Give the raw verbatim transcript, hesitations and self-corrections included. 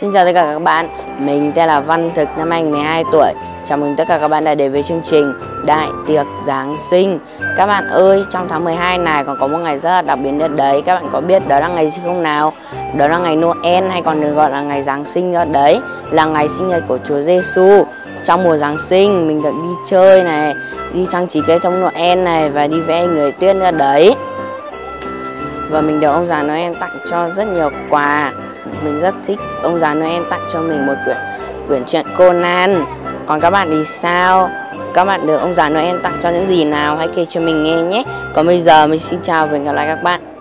Xin chào tất cả các bạn, mình tên là Văn Thực năm Anh, mười hai tuổi. Chào mừng tất cả các bạn đã đến với chương trình Đại Tiệc Giáng Sinh. Các bạn ơi, trong tháng mười hai này còn có một ngày rất là đặc biệt nữa đấy. Các bạn có biết đó là ngày gì không nào? Đó là ngày Noel hay còn được gọi là ngày Giáng Sinh nữa đấy. Là ngày sinh nhật của Chúa Giêsu. Trong mùa Giáng Sinh mình được đi chơi này, đi trang trí cây thông Noel này và đi vẽ người tuyết nữa đấy. Và mình được ông già Noel tặng cho rất nhiều quà. Mình rất thích ông già Noel tặng cho mình một quyển quyển truyện Conan. Còn các bạn thì sao? Các bạn được ông già Noel tặng cho những gì nào? Hãy kể cho mình nghe nhé. Còn bây giờ mình xin chào và hẹn gặp lại các bạn.